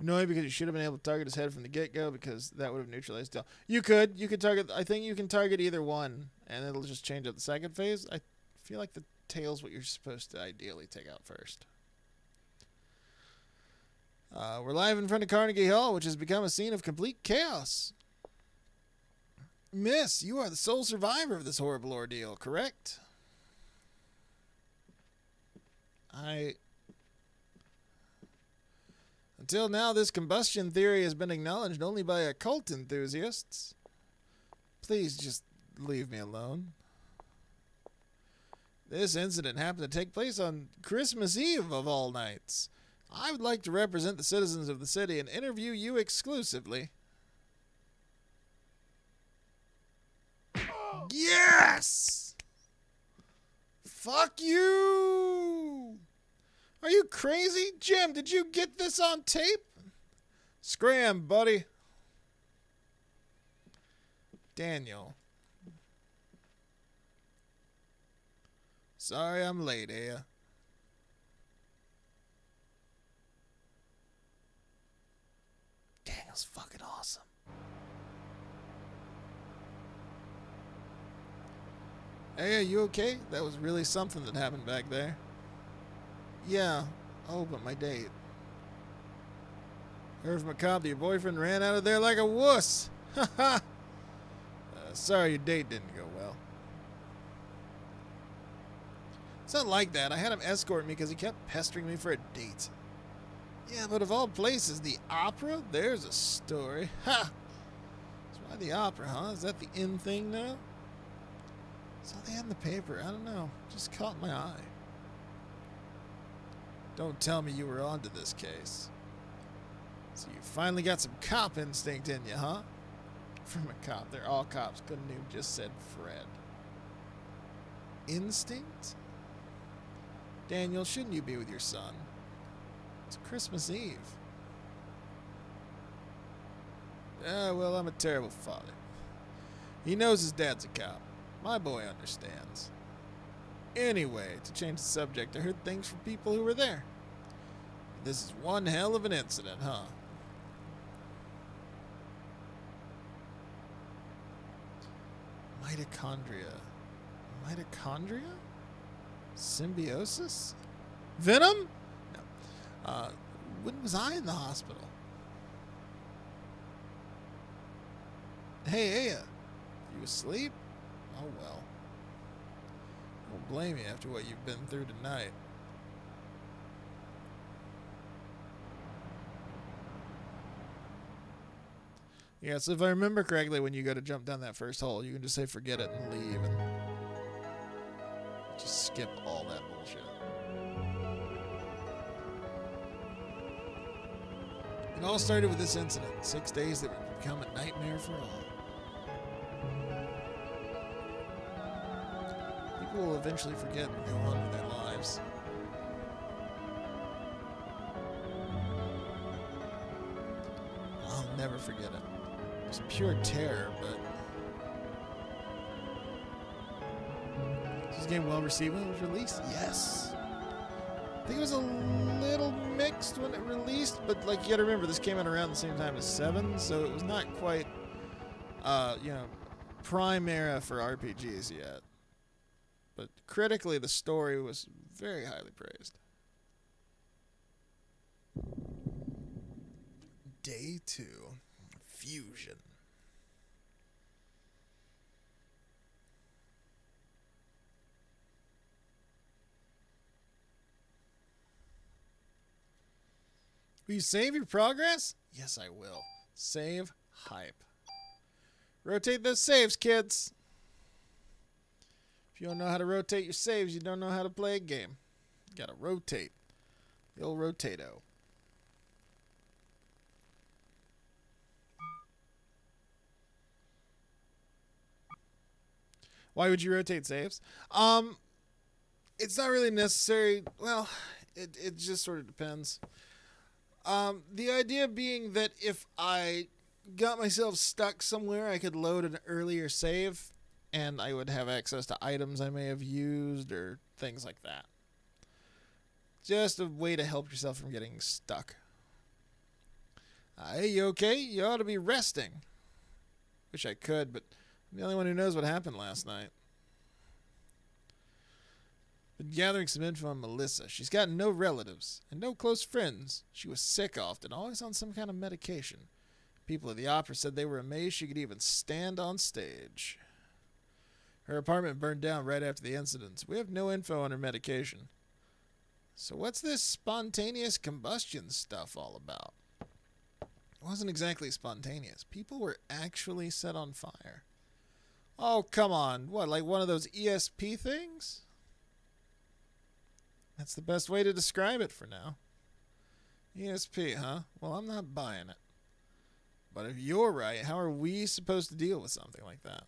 Annoying because you should have been able to target his head from the get-go because that would have neutralized Del. You could target, I think you can target either one and it'll just change up the second phase. I feel like the tail's what you're supposed to ideally take out first. We're live in front of Carnegie Hall, which has become a scene of complete chaos. Miss, you are the sole survivor of this horrible ordeal, correct? Until now, this combustion theory has been acknowledged only by occult enthusiasts. Please just leave me alone. This incident happened to take place on Christmas Eve of all nights. I would like to represent the citizens of the city and interview you exclusively. Yes! Fuck you! Are you crazy? Jim, did you get this on tape? Scram, buddy. Daniel. Sorry I'm late, Aya. Daniel's fucking awesome. Aya, you okay? That was really something that happened back there. Yeah. Oh, but my date. Irv McCobb, your boyfriend ran out of there like a wuss. Ha ha. Sorry your date didn't go well. It's not like that. I had him escort me because he kept pestering me for a date. Yeah, but of all places, the opera? There's a story. Ha! That's why the opera, huh? Is that the end thing now? Something in the paper. I don't know. Just caught my eye. Don't tell me you were onto this case. So you finally got some cop instinct in you, huh? From a cop. They're all cops. Couldn't even just said Fred. Instinct? Daniel, shouldn't you be with your son? It's Christmas Eve. Ah, well, I'm a terrible father. He knows his dad's a cop. My boy understands. Anyway, to change the subject, I heard things from people who were there. This is one hell of an incident, huh? Mitochondria. Mitochondria? Symbiosis? Venom? No. When was I in the hospital? Hey, Aya. You asleep? Oh, well. I don't blame you after what you've been through tonight. Yeah, so if I remember correctly, when you go to jump down that first hole, you can just say forget it and leave and just skip all that bullshit. It all started with this incident. 6 days that would become a nightmare for all. People will eventually forget and go on with their lives. I'll never forget it. It was pure terror, but was this game well received when it was released? Yes. I think it was a little mixed when it released, but like you gotta remember this came out around the same time as 7, so it was not quite you know, prime era for RPGs yet. But critically the story was very highly praised. Day 2. Fusion. Will you save your progress? Yes, I will. Save hype. Rotate those saves, kids. If you don't know how to rotate your saves, you don't know how to play a game. You gotta rotate. The old rotato. Why would you rotate saves? It's not really necessary. Well, it just sort of depends. The idea being that if I got myself stuck somewhere, I could load an earlier save, and I would have access to items I may have used or things like that. Just a way to help yourself from getting stuck. Hey, you okay? You ought to be resting. Wish I could, but I'm the only one who knows what happened last night. Been gathering some info on Melissa. She's got no relatives and no close friends. She was sick often, always on some kind of medication. People at the opera said they were amazed she could even stand on stage. Her apartment burned down right after the incident. We have no info on her medication. So what's this spontaneous combustion stuff all about? It wasn't exactly spontaneous. People were actually set on fire. Oh, come on. What, like one of those ESP things? That's the best way to describe it for now. ESP, huh? Well, I'm not buying it. But if you're right, how are we supposed to deal with something like that?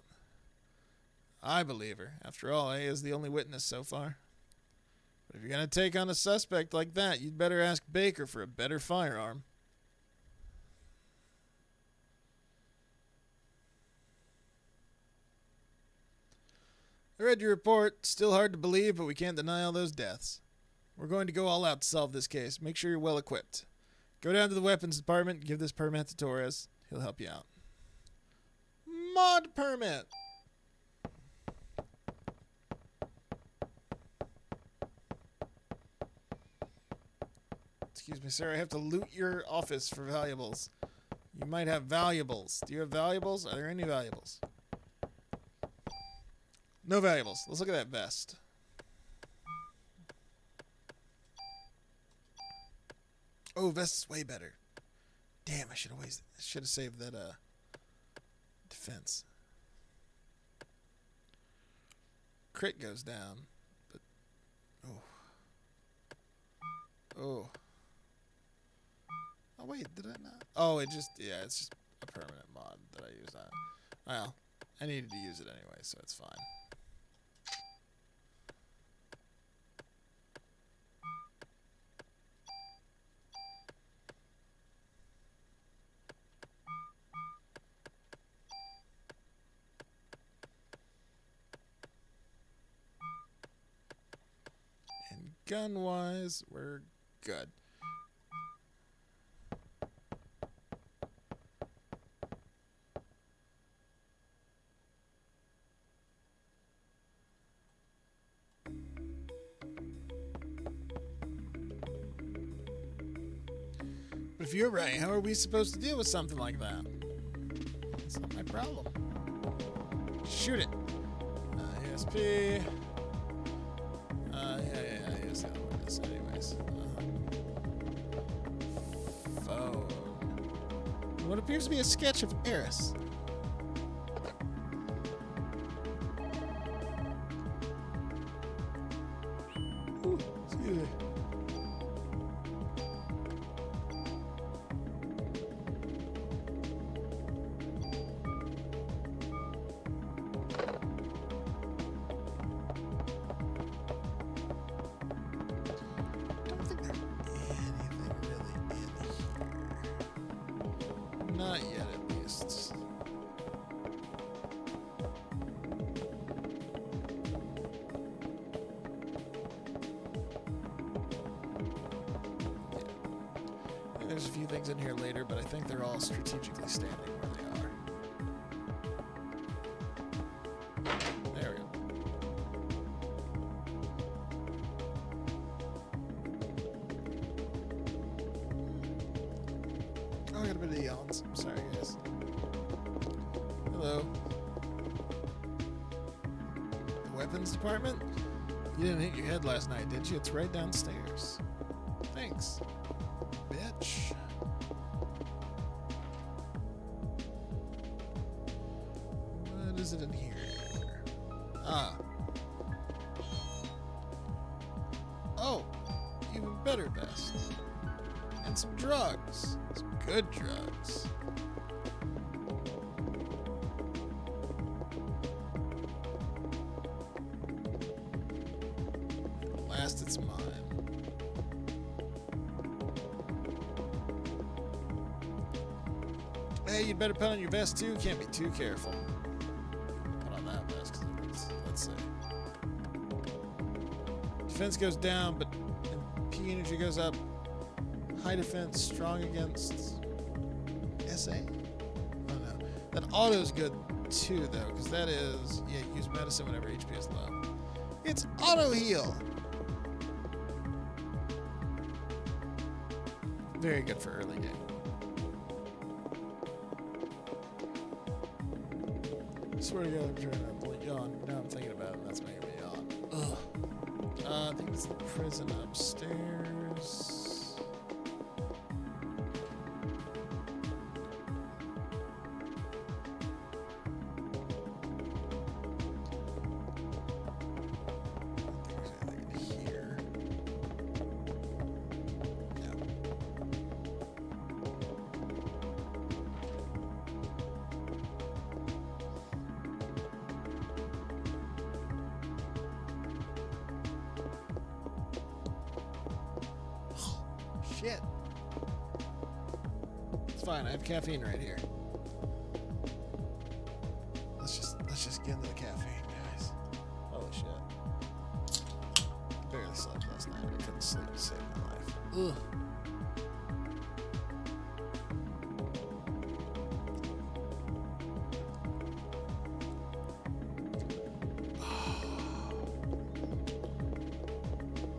I believe her. After all, A is the only witness so far. But if you're going to take on a suspect like that, you'd better ask Baker for a better firearm. I read your report. Still hard to believe, but we can't deny all those deaths. We're going to go all out to solve this case. Make sure you're well equipped. Go down to the weapons department. Give this permit to Torres. He'll help you out. Mod permit! Excuse me, sir. I have to loot your office for valuables. You might have valuables. Do you have valuables? Are there any valuables? No valuables. Let's look at that vest. Oh, vest is way better. Damn, I should have wasted. I should have saved that defense. Crit goes down, but oh wait, did I not? Oh, it just it's just a permanent mod that I use on. Well, I needed to use it anyway, so it's fine. Gun-wise, we're good. But if you're right, how are we supposed to deal with something like that? That's not my problem. Shoot it. ESP. Anyways, foe. What appears to be a sketch of Eris. Ooh, excuse me. There's a few things in here later, but I think they're all strategically standing where they are. There we go. Oh, I got a bit of yawns. I'm sorry, guys. Hello. The weapons department? You didn't hit your head last night, did you? It's right downstairs. Thanks. Bitch. What is it in here? Ah. Oh, even better vest. And some drugs. Some good drugs. At last it's mine. Hey, you'd better put on your vest too. Can't be too careful. Put on that vest. Let's see. Defense goes down, but P energy goes up. High defense, strong against. SA? I don't know. That auto's good too, though, because that is, yeah, use medicine whenever HP is low. It's auto heal. Very good for early game. I swear to God, I'm trying to yawn. Now I'm thinking about it, and that's making me yawn. Ugh. I think it's the prison upstairs. I think there's anything in here. Shit. It's fine, I have caffeine right here. Let's just get into the caffeine, guys. Holy shit. I barely slept last night. I couldn't sleep to save my life. Ugh.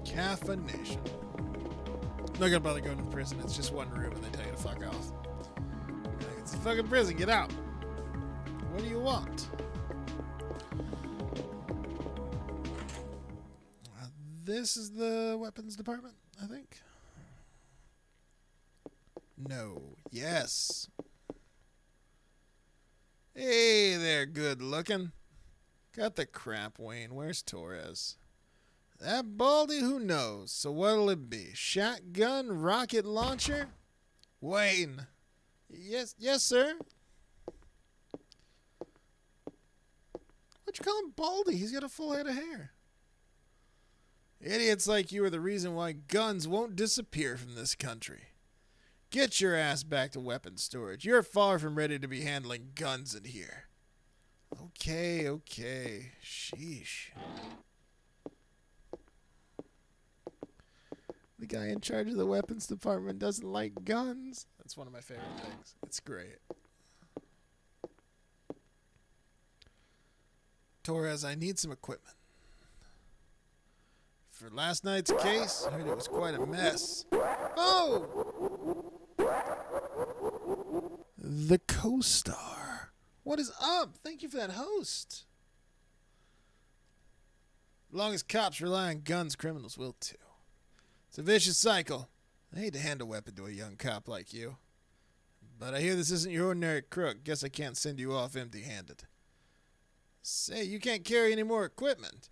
Caffeination. I'm not gonna bother going to the prison. It's just one room and they tell you to fuck off. Like, it's a fucking prison, get out. What do you want? This is the weapons department, I think. No. Yes. Hey there, good looking. Got the crap, Wayne. Where's Torres? That baldy, who knows? So what'll it be? Shotgun, rocket launcher? Wayne. Yes, yes, sir. What'd you call him, baldy? He's got a full head of hair. Idiots like you are the reason why guns won't disappear from this country. Get your ass back to weapons storage. You're far from ready to be handling guns in here. Okay, okay. Sheesh. The guy in charge of the weapons department doesn't like guns. That's one of my favorite things. It's great. Torres, I need some equipment. For last night's case, I heard it was quite a mess. Oh! The co-star. What is up? Thank you for that host. As long as cops rely on guns, criminals will too. It's a vicious cycle. I hate to hand a weapon to a young cop like you. But I hear this isn't your ordinary crook. Guess I can't send you off empty-handed. Say, you can't carry any more equipment.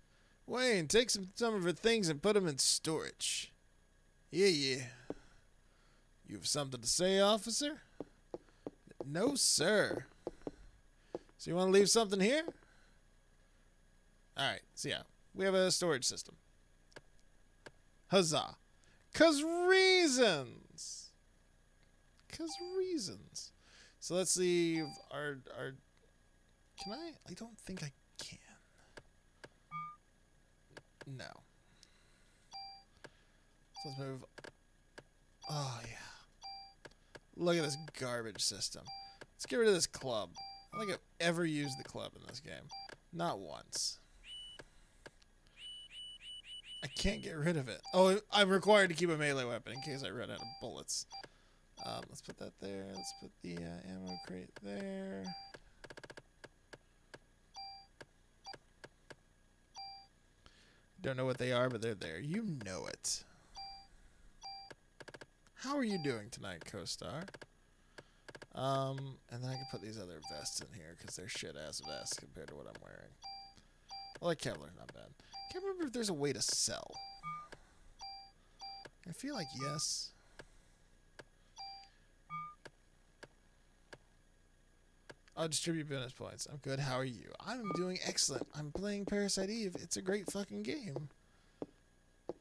Wayne, take some of her things and put them in storage. Yeah, yeah. You have something to say, officer? No, sir. So you want to leave something here? Alright, so yeah. We have a storage system. Huzzah. 'Cause reasons. 'Cause reasons. So let's see. Our can I? I don't think I can. No. So let's move. Oh yeah. Look at this garbage system. Let's get rid of this club. I don't think I've ever used the club in this game. Not once. I can't get rid of it. Oh, I'm required to keep a melee weapon in case I run out of bullets. Let's put that there. Let's put the ammo crate there. Don't know what they are, but they're there. You know it. How are you doing tonight, co-star? And then I can put these other vests in here because they're shit-ass vests compared to what I'm wearing. I like Kevlar, not bad. Can't remember if there's a way to sell. I feel like yes. I'll distribute bonus points. I'm good. How are you? I'm doing excellent. I'm playing Parasite Eve. It's a great fucking game.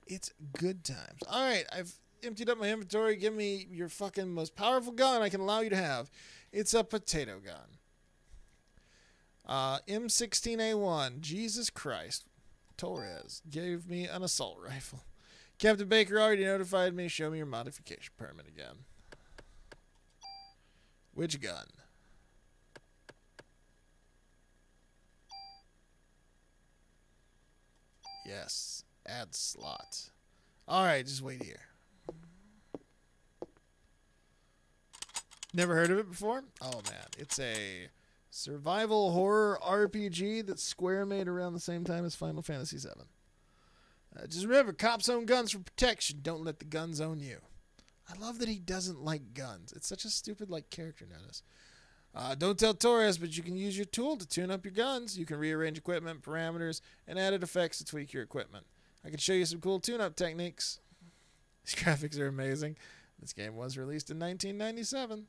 It's good times. Alright, I've emptied up my inventory. Give me your fucking most powerful gun I can allow you to have. It's a potato gun. M16A1. Jesus Christ. Torres gave me an assault rifle. Captain Baker already notified me. Show me your modification permit again. Which gun? Yes. Add slot. Alright, just wait here. Never heard of it before? Oh man, it's a survival horror RPG that Square made around the same time as Final Fantasy VII. Just remember, cops own guns for protection. Don't let the guns own you. I love that he doesn't like guns. It's such a stupid, like, character notice. Don't tell Torres, but you can use your tool to tune up your guns. You can rearrange equipment, parameters, and added effects to tweak your equipment. I can show you some cool tune-up techniques. These graphics are amazing. This game was released in 1997.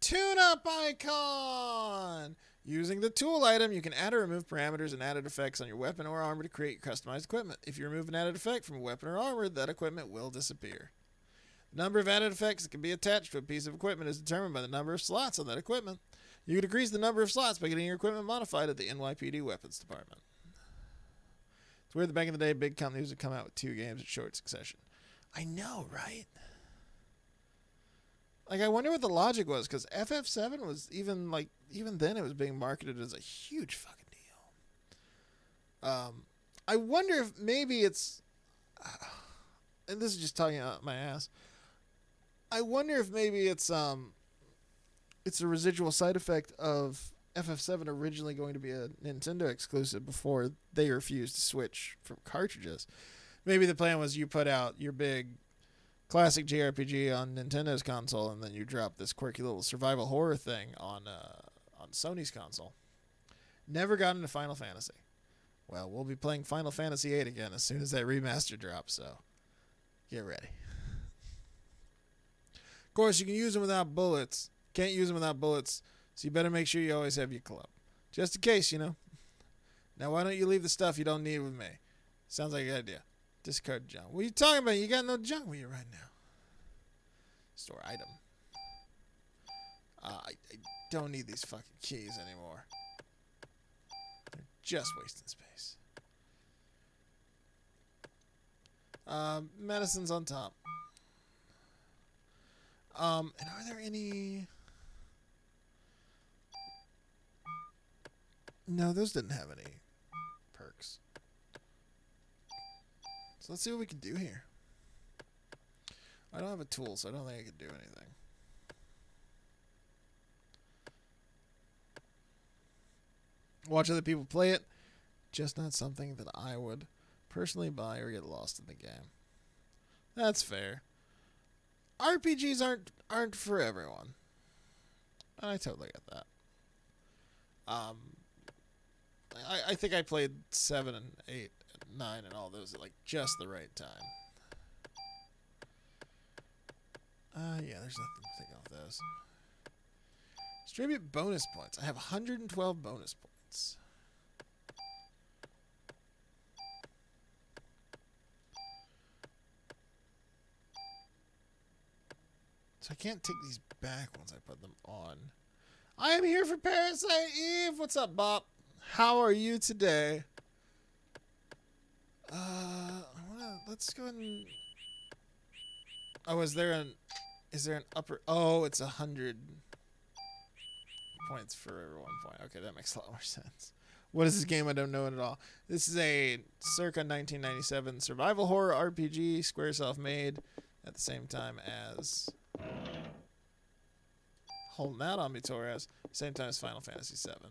Tune-up icon! Using the tool item, you can add or remove parameters and added effects on your weapon or armor to create your customized equipment. If you remove an added effect from a weapon or armor, that equipment will disappear. The number of added effects that can be attached to a piece of equipment is determined by the number of slots on that equipment. You can decrease the number of slots by getting your equipment modified at the NYPD Weapons Department. It's weird that back in the day, big companies would come out with 2 games in short succession. I know, right? Like, I wonder what the logic was, because FF7 was even, like, even then it was being marketed as a huge fucking deal. I wonder if maybe it's... and this is just talking out my ass. I wonder if maybe it's a residual side effect of FF7 originally going to be a Nintendo exclusive before they refused to switch from cartridges. Maybe the plan was you put out your big... classic JRPG on Nintendo's console, and then you drop this quirky little survival horror thing on Sony's console. Never got into Final Fantasy. Well, we'll be playing Final Fantasy VIII again as soon as that remaster drops, so get ready. Of course, you can use them without bullets. Can't use them without bullets, so you better make sure you always have your club. Just in case, you know. Now, why don't you leave the stuff you don't need with me? Sounds like a good idea. Discard junk. What are you talking about? You got no junk with you right now. Store item. I don't need these fucking keys anymore. They're just wasting space. Medicine's on top. And are there any... No, those didn't have any perks. Let's see what we can do here. I don't have a tool, so I don't think I can do anything. Watch other people play it. Just not something that I would personally buy or get lost in the game. That's fair. RPGs aren't for everyone. I totally get that. I think I played 7 and 8. 9 and all those at like just the right time. Yeah, there's nothing to take off those. Distribute bonus points. I have 112 bonus points. So I can't take these back once I put them on. I am here for Parasite Eve. What's up, Bop? How are you today? Let's go ahead and... Oh, is there an upper... Oh, it's 100 points for every 1 point. Okay, that makes a lot more sense. What is this game? I don't know it at all. This is a circa 1997 survival horror RPG Square Soft made at the same time as... Holding out on me, Torres. Same time as Final Fantasy VII.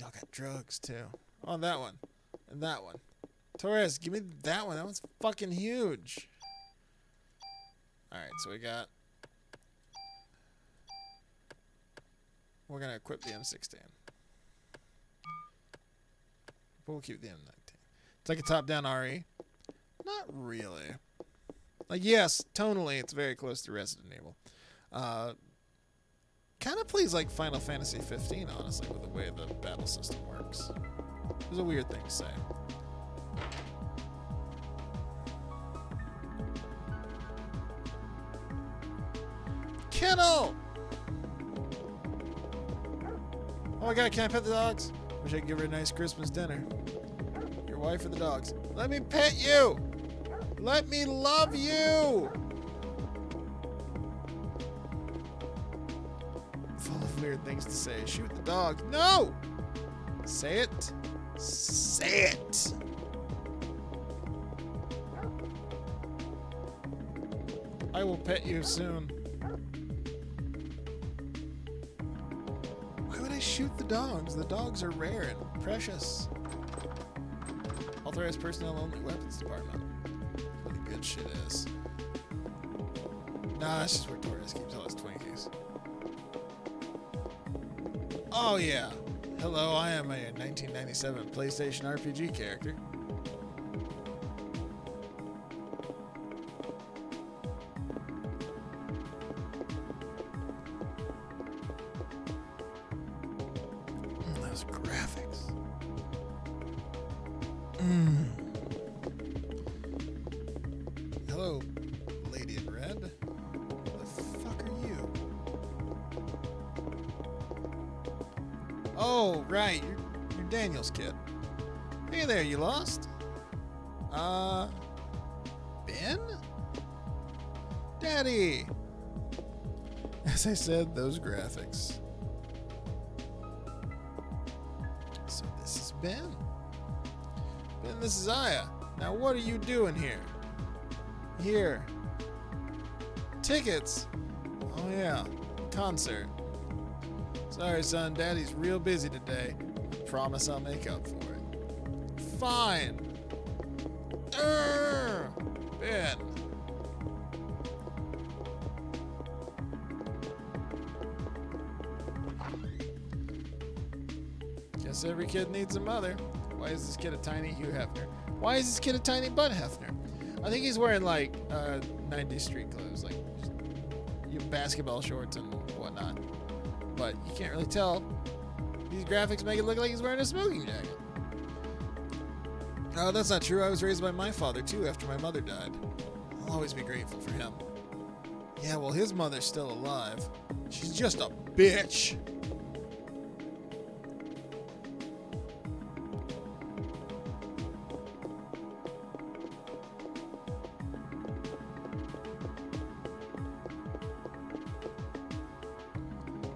Y'all got drugs, too. Oh, that one. And that one. Torres, give me that one. That one's fucking huge. Alright, so we got... We're going to equip the M16. We'll keep the M19. It's like a top-down RE. Not really. Like, yes, tonally, it's very close to Resident Evil. Kind of plays like Final Fantasy XV, honestly, with the way the battle system works. It was a weird thing to say. Kennel! Oh my god, can I pet the dogs? Wish I could give her a nice Christmas dinner. Your wife or the dogs? Let me pet you! Let me love you! Full of weird things to say. Shoot the dog. No! Say it. Say it! I will pet you soon. Why would I shoot the dogs? The dogs are rare and precious. Authorized personnel only, weapons department. What the good shit is. Nah, that's just where Torres keeps all his Twinkies. Oh yeah. Hello, I am a 1997 PlayStation RPG character. Those graphics. Hello, lady in red. Who the fuck are you? Oh, right, you're Daniel's kid. Hey there, you lost? Ben? Daddy! As I said, those graphics. So this is Ben. Ben, this is Aya. Now what are you doing here? Here. Tickets? Oh yeah, concert. Sorry, son. Daddy's real busy today. I promise I'll make up for it. Fine. Ben. Guess every kid needs a mother. Why is this kid a tiny Hugh Hefner? Why is this kid a tiny Bud Hefner? I think he's wearing, like, 90s street clothes. Like, just your basketball shorts and whatnot. But you can't really tell. These graphics make it look like he's wearing a smoking jacket. Oh, that's not true. I was raised by my father, too, after my mother died. I'll always be grateful for him. Yeah, well, his mother's still alive. She's just a bitch.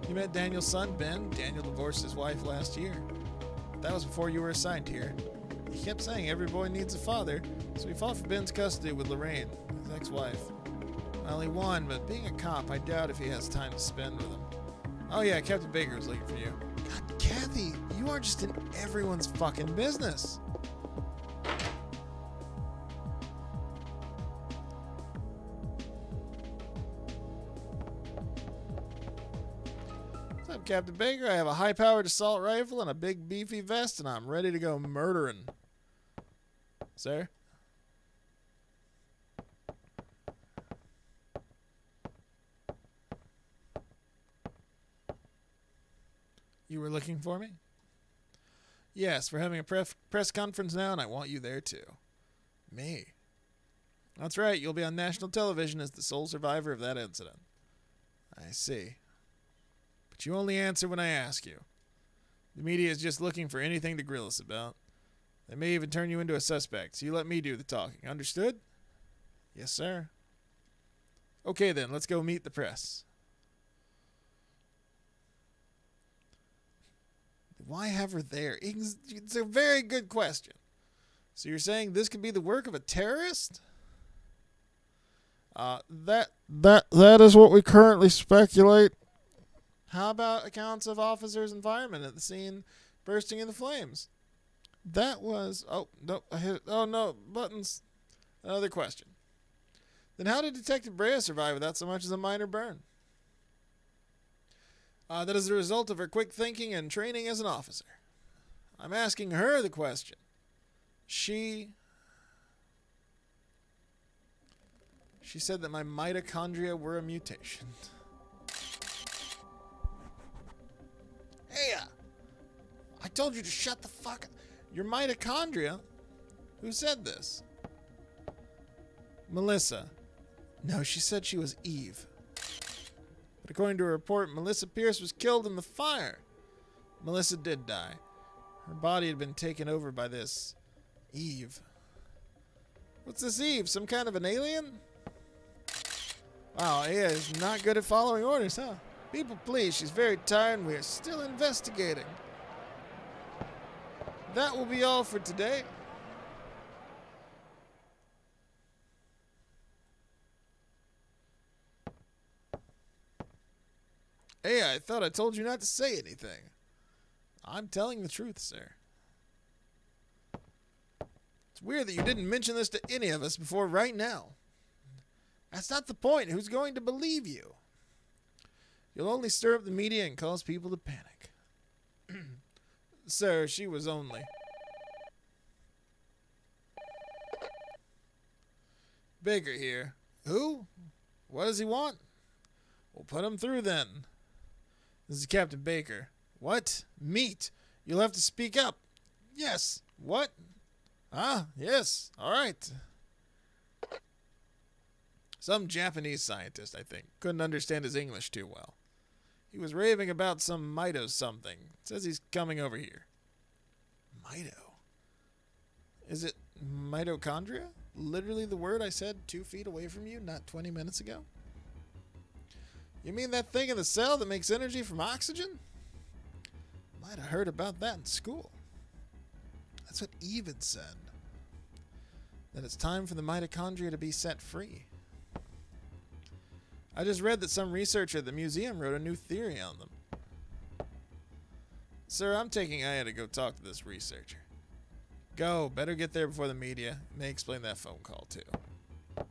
You met Daniel's son, Ben. Daniel divorced his wife last year. That was before you were assigned here. He kept saying every boy needs a father, so he fought for Ben's custody with Lorraine, his ex-wife. Well, he won, but being a cop, I doubt if he has time to spend with him. Oh yeah, Captain Baker was looking for you. God, Kathy, you are just in everyone's fucking business. Captain Baker, I have a high-powered assault rifle and a big beefy vest, and I'm ready to go murdering. Sir? You were looking for me? Yes, we're having a press conference now, and I want you there, too. Me? That's right, you'll be on national television as the sole survivor of that incident. I see. You only answer when I ask you. The media is just looking for anything to grill us about. They may even turn you into a suspect, so you let me do the talking. Understood? Yes, sir. Okay, then. Let's go meet the press. Why have her there? It's a very good question. So you're saying this could be the work of a terrorist? That is what we currently speculate. How about accounts of officers' environment at the scene bursting into flames? That was... Oh, no. I hit, oh, no. Buttons. Another question. Then how did Detective Brea survive without so much as a minor burn? That is the result of her quick thinking and training as an officer. I'm asking her the question. She said that my mitochondria were a mutation. Hey, I told you to shut the fuck up. Your mitochondria? Who said this? Melissa. No, she said she was Eve. But according to a report, Melissa Pierce was killed in the fire. Melissa did die. Her body had been taken over by this Eve. What's this Eve? Some kind of an alien? Wow, Aya is not good at following orders, huh? People please, she's very tired and we are still investigating. That will be all for today. Aya, I thought I told you not to say anything. I'm telling the truth, sir. It's weird that you didn't mention this to any of us before right now. That's not the point. Who's going to believe you? You'll only stir up the media and cause people to panic. Sir, she was only... Baker here. Who? What does he want? We'll put him through then. This is Captain Baker. What? Meat? You'll have to speak up. Yes. What? Ah, yes. All right. Some Japanese scientist, I think. Couldn't understand his English too well. He was raving about some Mito something. Says he's coming over here. Mito? Is it mitochondria? Literally the word I said 2 feet away from you not 20 minutes ago? You mean that thing in the cell that makes energy from oxygen? Might have heard about that in school. That's what Eve had said. That it's time for the mitochondria to be set free. I just read that some researcher at the museum wrote a new theory on them. Sir, I'm taking Aya to go talk to this researcher. Go, better get there before the media. May explain that phone call too.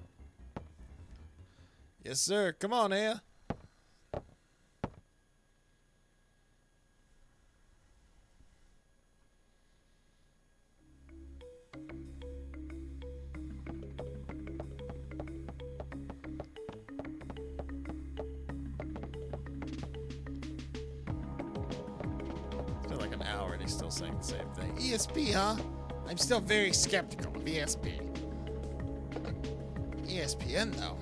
Yes, sir. Come on, Aya. Still saying the same thing. ESP, huh? I'm still very skeptical of ESP. ESPN, though.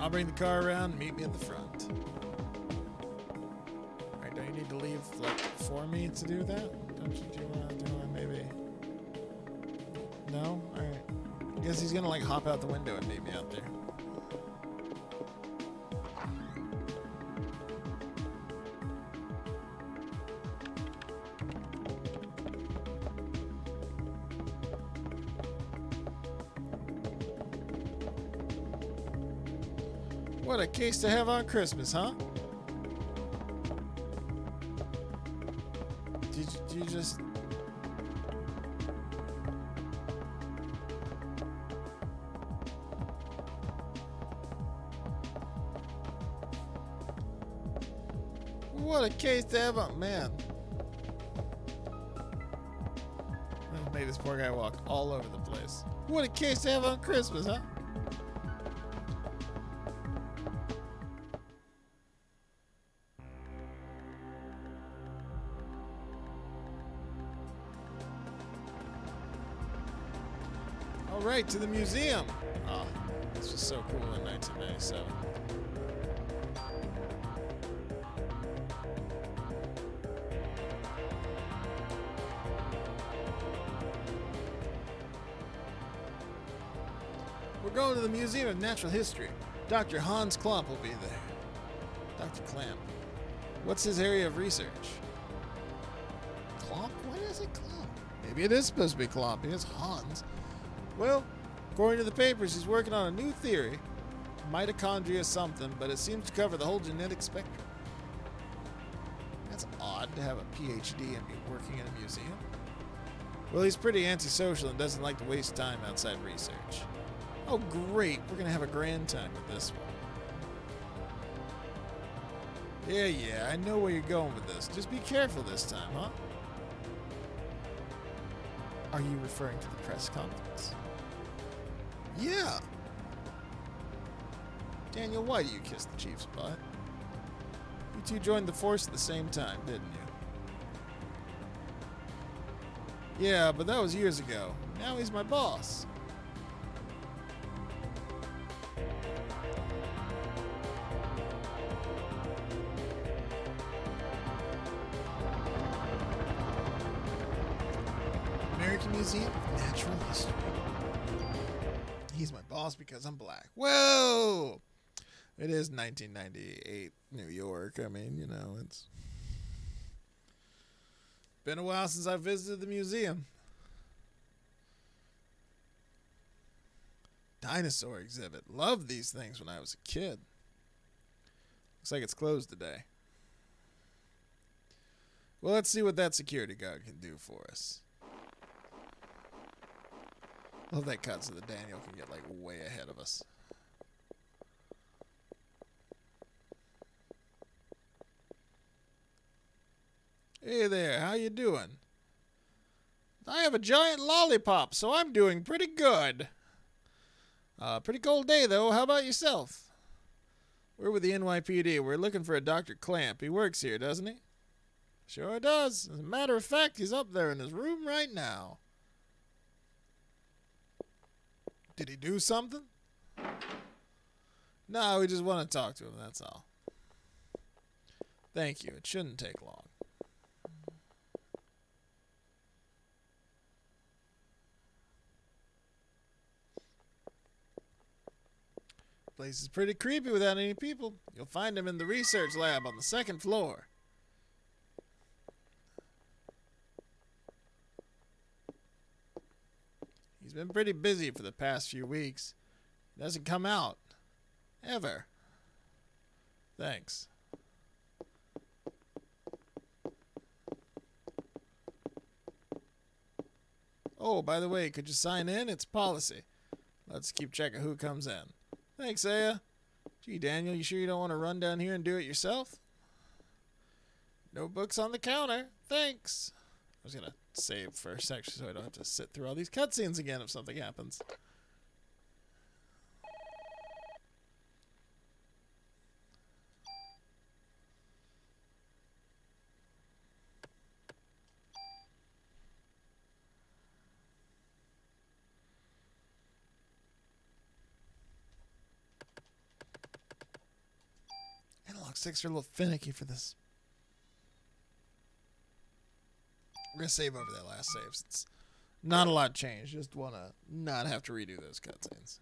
I'll bring the car around, meet me at the front. Alright, don't you need to leave like for me to do that? Don't you do you want maybe? No? Alright. I guess he's gonna like hop out the window and meet me out there. What a case to have on Christmas, huh? Did you just... What a case to have on... Man. I made this poor guy walk all over the place. What a case to have on Christmas, huh? Alright, to the museum! Oh, this was so cool in 1997. We're going to the Museum of Natural History. Dr. Hans Klump will be there. Dr. Klump. What's his area of research? Klump? Why is it Klump? Maybe it is supposed to be Klump. It's Hans. Well, according to the papers, he's working on a new theory, mitochondria something, but it seems to cover the whole genetic spectrum. That's odd to have a PhD and be working in a museum. Well, he's pretty antisocial and doesn't like to waste time outside research. Oh, great. We're going to have a grand time with this one. Yeah, yeah, I know where you're going with this. Just be careful this time, huh? Are you referring to the press conference? Yeah. Daniel, why do you kiss the chief's butt? You two joined the force at the same time, didn't you? Yeah, but that was years ago. Now he's my boss. American Museum of Natural History. He's my boss because I'm black. Whoa! It is 1998 New York. I mean, you know, it's been a while since I visited the museum. Dinosaur exhibit. Loved these things when I was a kid. Looks like it's closed today. Well, let's see what that security guard can do for us. Love that cut so that Daniel can get, like, way ahead of us. Hey there, how you doing? I have a giant lollipop, so I'm doing pretty good. Pretty cold day, though. How about yourself? We're with the NYPD. We're looking for a Dr. Klump. He works here, doesn't he? Sure does. As a matter of fact, he's up there in his room right now. Did he do something? No, we just want to talk to him, that's all. Thank you. It shouldn't take long. Place is pretty creepy without any people. You'll find him in the research lab on the second floor. He's been pretty busy for the past few weeks. He doesn't come out. Ever. Thanks. Oh, by the way, could you sign in? It's policy. Let's keep checking who comes in. Thanks, Aya. Gee, Daniel, you sure you don't want to run down here and do it yourself? No books on the counter. Thanks. I was going to save first, actually, so I don't have to sit through all these cutscenes again if something happens. Analog sticks are a little finicky for this. We're going to save over that last save since not a lot changed. Just want to not have to redo those cutscenes.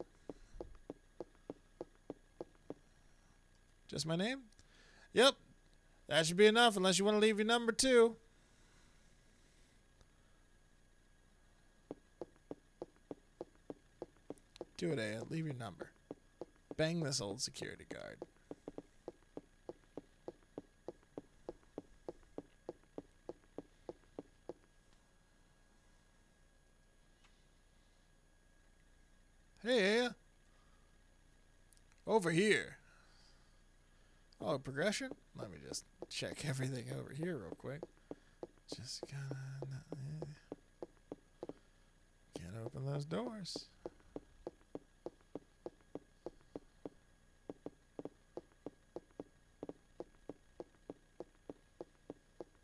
Just my name? Yep. That should be enough unless you want to leave your number too. Do it, Aya. Leave your number. Bang this old security guard. Hey, over here. Oh, progression? Let me just check everything over here real quick. Just gotta... Can't open those doors.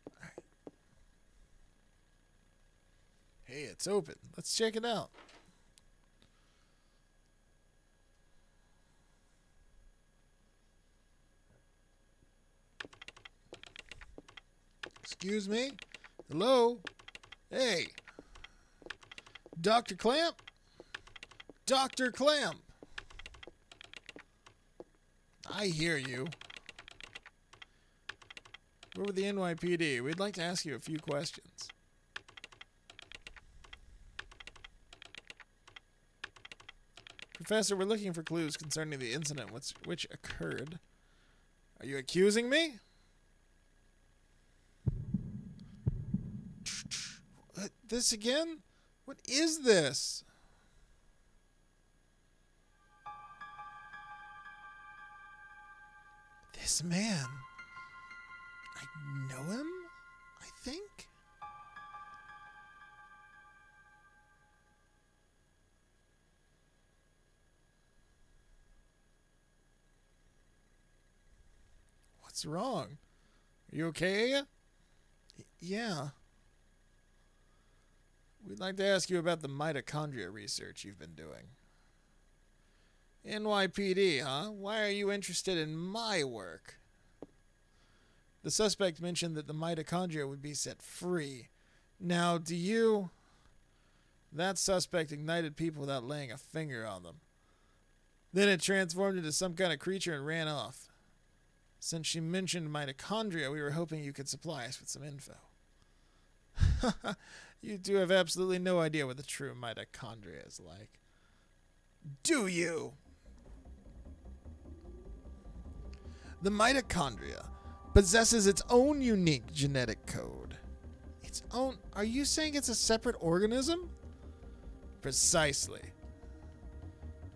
All right. Hey, it's open. Let's check it out. Excuse me? Hello? Hey. Dr. Klump? Dr. Klump! I hear you. We're with the NYPD. We'd like to ask you a few questions. Professor, we're looking for clues concerning the incident which occurred. Are you accusing me? This again? What is this? This man. I know him, I think. What's wrong? Are you okay? Yeah. We'd like to ask you about the mitochondria research you've been doing. NYPD, huh? Why are you interested in my work? The suspect mentioned that the mitochondria would be set free. Now, do you... That suspect ignited people without laying a finger on them. Then it transformed into some kind of creature and ran off. Since she mentioned mitochondria, we were hoping you could supply us with some info. You two have absolutely no idea what the true mitochondria is like. Do you? The mitochondria possesses its own unique genetic code. Its own... Are you saying it's a separate organism? Precisely.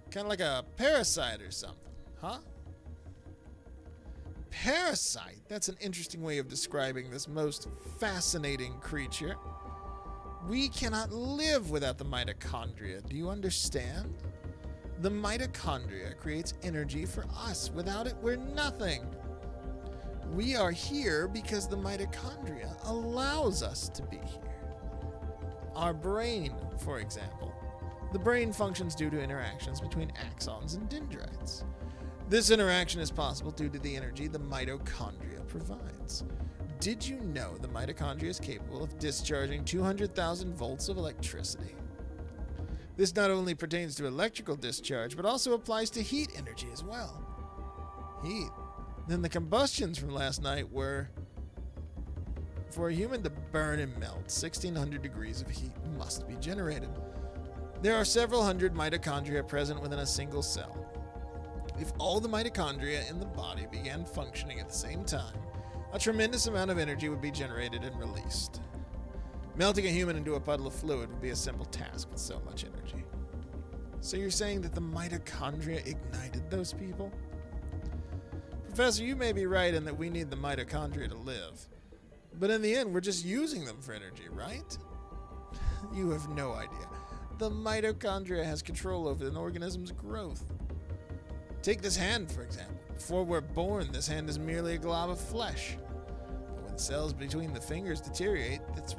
Kind of like a parasite or something, huh? Parasite? That's an interesting way of describing this most fascinating creature. We cannot live without the mitochondria. Do you understand? The mitochondria creates energy for us. Without it, we're nothing. We are here because the mitochondria allows us to be here. Our brain, for example. The brain functions due to interactions between axons and dendrites. This interaction is possible due to the energy the mitochondria provides. Did you know the mitochondria is capable of discharging 200,000 volts of electricity? This not only pertains to electrical discharge, but also applies to heat energy as well. Heat. Then the combustions from last night were... For a human to burn and melt, 1,600 degrees of heat must be generated. There are several hundred mitochondria present within a single cell. If all the mitochondria in the body began functioning at the same time, a tremendous amount of energy would be generated and released. Melting a human into a puddle of fluid would be a simple task with so much energy. So you're saying that the mitochondria ignited those people? Professor, you may be right in that we need the mitochondria to live. But in the end, we're just using them for energy, right? You have no idea. The mitochondria has control over an organism's growth. Take this hand, for example. Before we're born, this hand is merely a glob of flesh. But when cells between the fingers deteriorate, that's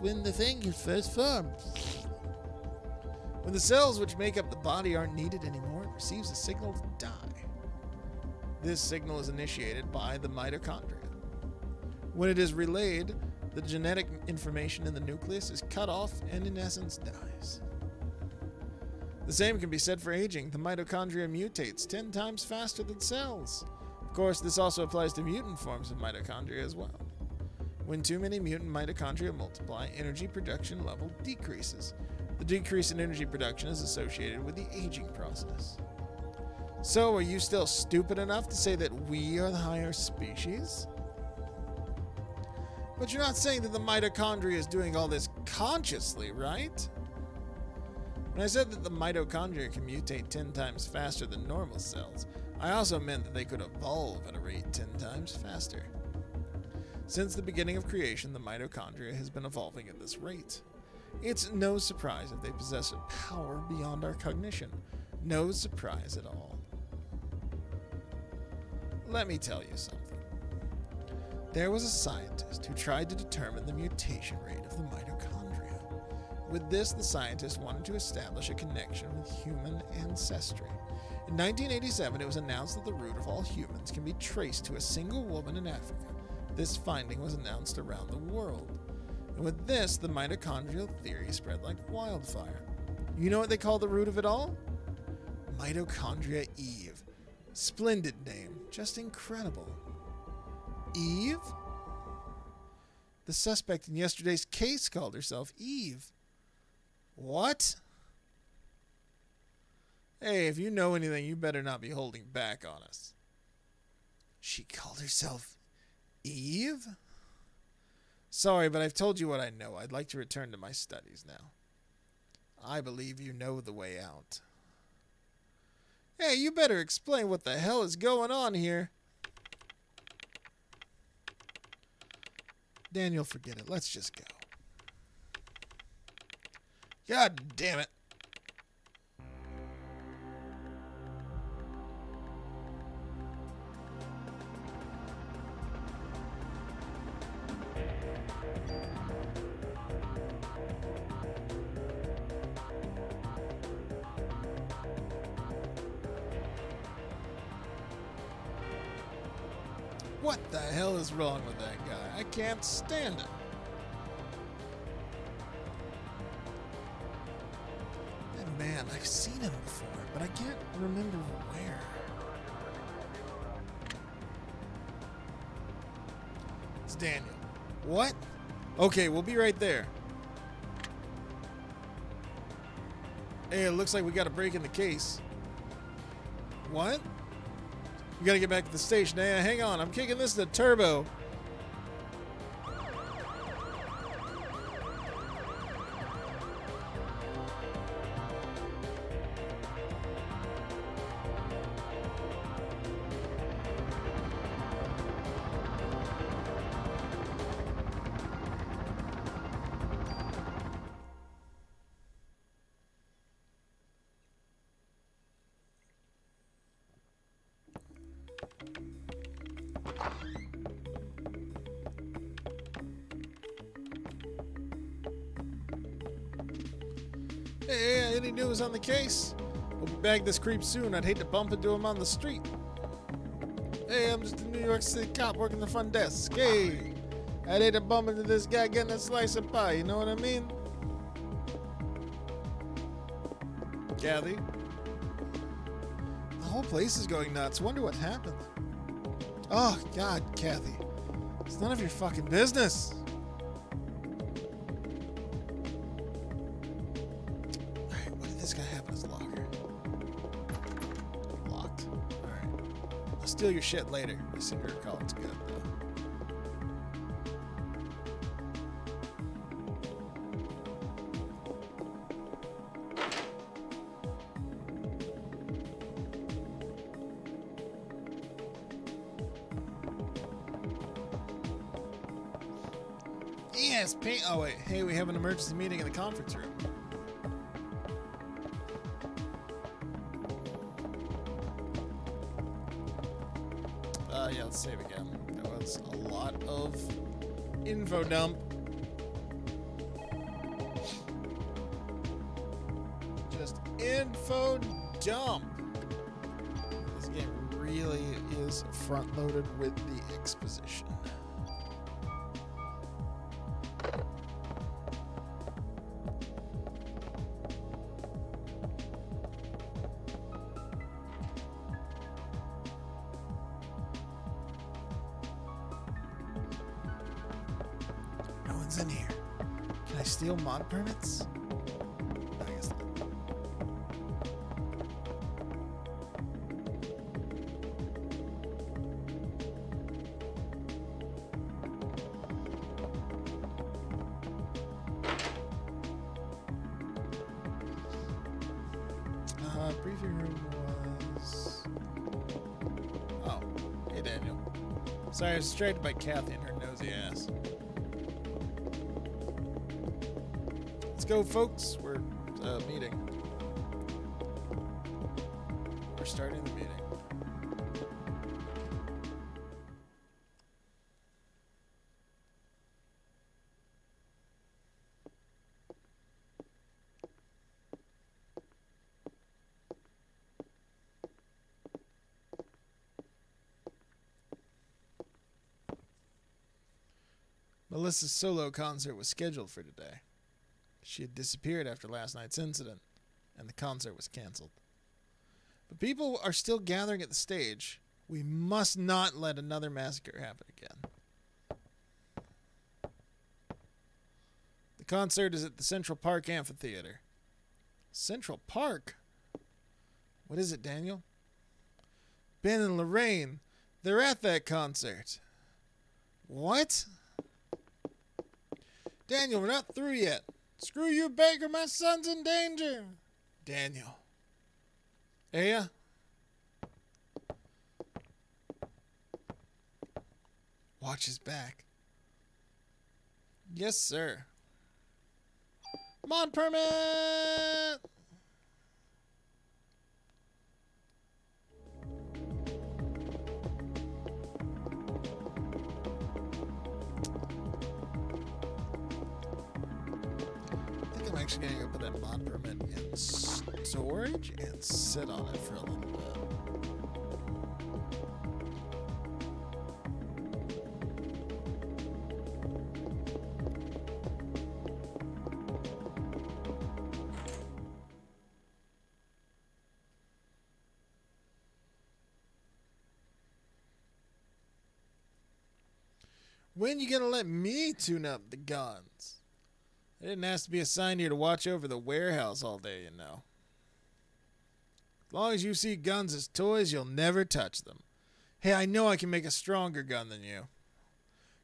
when the thing is first formed. When the cells which make up the body aren't needed anymore, it receives a signal to die. This signal is initiated by the mitochondria. When it is relayed, the genetic information in the nucleus is cut off and, in essence, dies. The same can be said for aging. The mitochondria mutates 10 times faster than cells. Of course, this also applies to mutant forms of mitochondria as well. When too many mutant mitochondria multiply, energy production level decreases. The decrease in energy production is associated with the aging process. So, are you still stupid enough to say that we are the higher species? But you're not saying that the mitochondria is doing all this consciously, right? When I said that the mitochondria can mutate 10 times faster than normal cells, I also meant that they could evolve at a rate 10 times faster. Since the beginning of creation, the mitochondria has been evolving at this rate. It's no surprise that they possess a power beyond our cognition. No surprise at all. Let me tell you something. There was a scientist who tried to determine the mutation rate of the mitochondria. With this, the scientist wanted to establish a connection with human ancestry. In 1987, it was announced that the root of all humans can be traced to a single woman in Africa. This finding was announced around the world. And with this, the mitochondrial theory spread like wildfire. You know what they call the root of it all? Mitochondria Eve. Splendid name. Just incredible. Eve? The suspect in yesterday's case called herself Eve. What? Hey, if you know anything, you better not be holding back on us. She called herself Eve? Sorry, but I've told you what I know. I'd like to return to my studies now. I believe you know the way out. Hey, you better explain what the hell is going on here. Daniel, forget it. Let's just go. God damn it. What the hell is wrong with that guy? I can't stand it. And man, I've seen him before, but I can't remember where. It's Daniel. What? Okay, we'll be right there. Hey, it looks like we got a break in the case. What? We gotta get back to the station. Hey, hang on. I'm kicking this to turbo. On the case. We'll be back this creep soon. I'd hate to bump into him on the street. Hey, I'm just a New York City cop working the front desk. Hey, I'd hate to bump into this guy getting a slice of pie. You know what I mean? Kathy? The whole place is going nuts. Wonder what happened. Oh, God, Kathy. It's none of your fucking business. Steal your shit later. I seem to recall it's good though. Yes, paint. Oh wait, hey, we have an emergency meeting in the conference room. Save again. That was a lot of info dump. Just info dump. This game really is front loaded with the exposition. Mod permits? I guess not. Briefing room was... Oh, hey Daniel. Sorry, I was distracted by Kathy and her nosy ass. Let's go, folks. We're meeting. We're starting the meeting. Melissa's solo concert was scheduled for today. She had disappeared after last night's incident, and the concert was canceled. But people are still gathering at the stage. We must not let another massacre happen again. The concert is at the Central Park Amphitheater. Central Park? What is it, Daniel? Ben and Lorraine, they're at that concert. What? Daniel, we're not through yet. Screw you, Baker. My son's in danger. Daniel. Aya? Watch his back. Yes, sir. Mod permit! Actually gonna go put that mod permit in storage and sit on it for a little bit. When you gonna let me tune up the guns? I didn't ask to be assigned here to watch over the warehouse all day, you know. As long as you see guns as toys, you'll never touch them. Hey, I know I can make a stronger gun than you.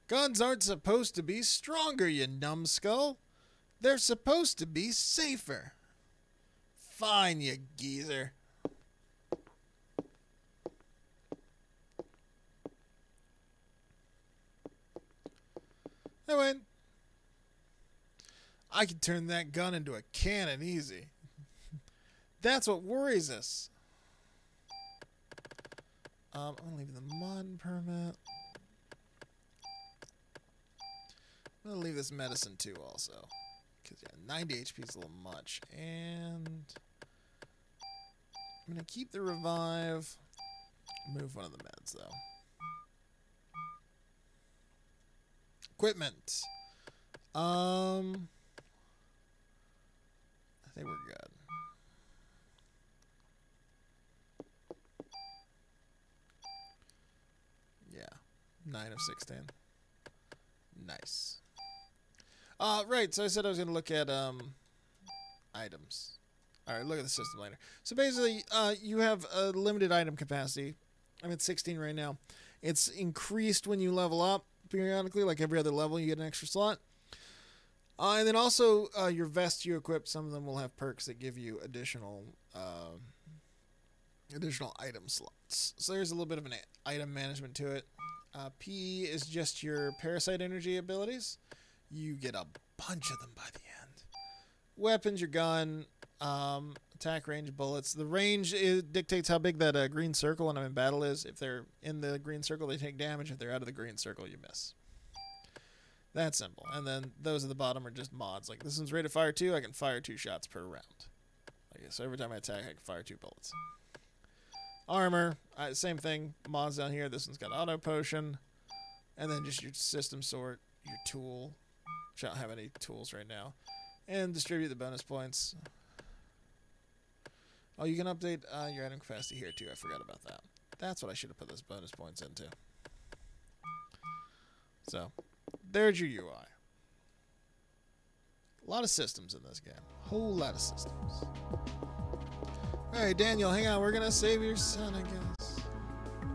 Guns aren't supposed to be stronger, you numbskull. They're supposed to be safer. Fine, you geezer. I win. I can turn that gun into a cannon easy. That's what worries us. I'm leaving the mod permit. I'm gonna leave this medicine too, also, because yeah, 90 HP is a little much. And I'm gonna keep the revive. Move one of the meds though. Equipment. I think we're good. Yeah, 9 of 16. Nice. Right. So I said I was gonna look at items. All right, look at the system later. So basically, you have a limited item capacity. I'm at 16 right now. It's increased when you level up. Periodically, like every other level, you get an extra slot. And then also, your vests you equip, some of them will have perks that give you additional item slots. So there's a little bit of an item management to it. PE is just your parasite energy abilities. You get a bunch of them by the end. Weapons, your gun, attack range, bullets. The range dictates how big that green circle when I'm in battle is. If they're in the green circle, they take damage. If they're out of the green circle, you miss. That's simple. And then those at the bottom are just mods. Like this one's rated fire 2. I can fire 2 shots per round. Okay, so every time I attack, I can fire 2 bullets. Armor, same thing. Mods down here. This one's got auto potion, and then just your system sort, your tool. Which I don't have any tools right now, and distribute the bonus points. Oh, you can update your item capacity here, too. I forgot about that. That's what I should have put those bonus points into. So, there's your UI. A lot of systems in this game. Whole lot of systems. All right, Daniel, hang on. We're going to save your son again.